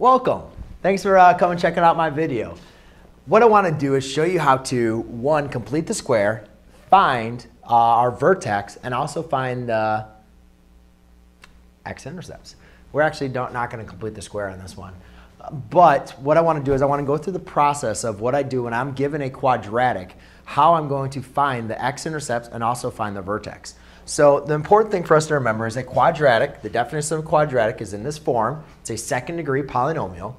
Welcome. Thanks for coming and checking out my video. What I want to do is show you how to, one, complete the square, find our vertex, and also find the x-intercepts. We're actually not going to complete the square on this one. But what I want to do is I want to go through the process of what I do when I'm given a quadratic, how I'm going to find the x-intercepts and also find the vertex. So the important thing for us to remember is a quadratic, the definition of a quadratic is in this form. It's a second degree polynomial.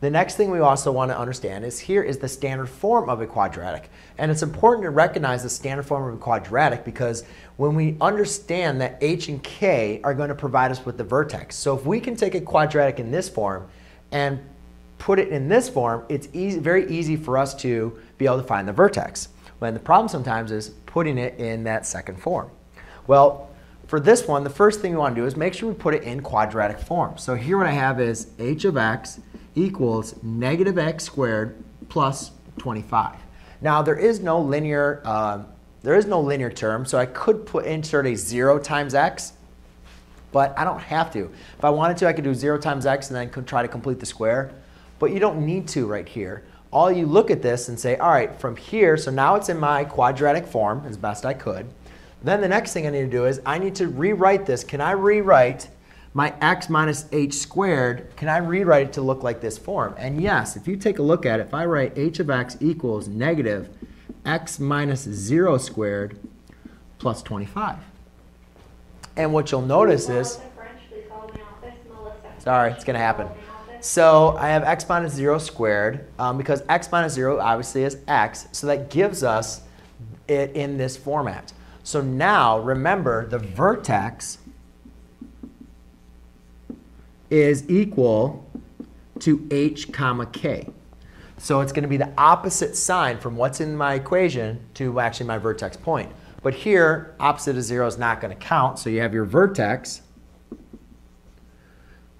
The next thing we also want to understand is here is the standard form of a quadratic. And it's important to recognize the standard form of a quadratic because when we understand that h and k are going to provide us with the vertex. So if we can take a quadratic in this form and put it in this form, it's very easy for us to be able to find the vertex. When the problem sometimes is putting it in that second form. Well, for this one, the first thing we want to do is make sure we put it in quadratic form. So here what I have is h of x equals negative x squared plus 25. Now there is no linear term, so I could insert a 0 times x, but I don't have to. If I wanted to, I could do 0 times x and then could try to complete the square, but you don't need to right here. All you look at this and say, all right, from here, so now it's in my quadratic form as best I could. Then the next thing I need to do is I need to rewrite this. Can I rewrite my x minus h squared? Can I rewrite it to look like this form? And yes, if you take a look at it, if I write h of x equals negative x minus 0 squared plus 25. And what you'll notice is, sorry, it's going to happen. So I have x minus 0 squared because x minus 0 obviously is x. So that gives us it in this format. So now, remember, the vertex is equal to h comma k. So it's going to be the opposite sign from what's in my equation to actually my vertex point. But here, opposite of 0 is not going to count. So you have your vertex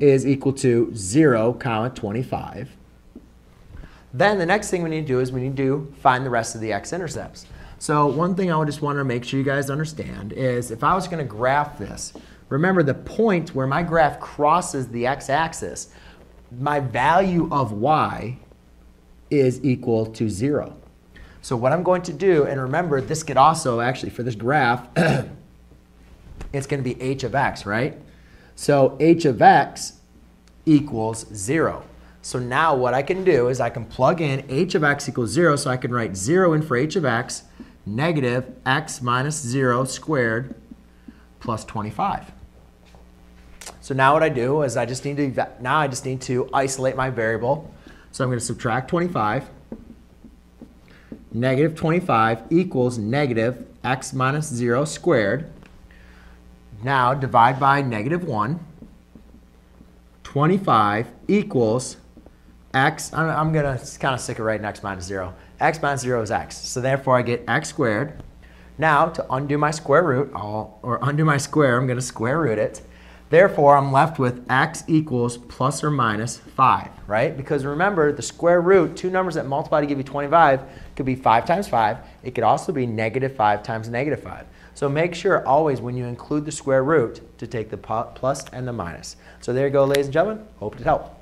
is equal to 0 comma 25. Then the next thing we need to do is we need to find the rest of the x-intercepts. So one thing I would just want to make sure you guys understand is if I was going to graph this, remember the point where my graph crosses the x-axis, my value of y is equal to 0. So what I'm going to do, and remember this could also actually for this graph, it's going to be h of x, right? So h of x equals 0. So now what I can do is I can plug in h of x equals 0, so I can write 0 in for h of x, negative x minus 0 squared plus 25. So now what I do is I just need to isolate my variable. So I'm going to subtract 25. Negative 25 equals negative x minus 0 squared. Now divide by negative 1. 25 equals x. I'm going to kind of stick it right in x minus 0. X minus 0 is x. So therefore, I get x squared. Now, to undo my square root, I'm going to square root it. Therefore, I'm left with x equals plus or minus 5, right? Because remember, the square root, two numbers that multiply to give you 25, could be 5 times 5. It could also be negative 5 times negative 5. So make sure always when you include the square root to take the plus and the minus. So there you go, ladies and gentlemen. Hope it helped.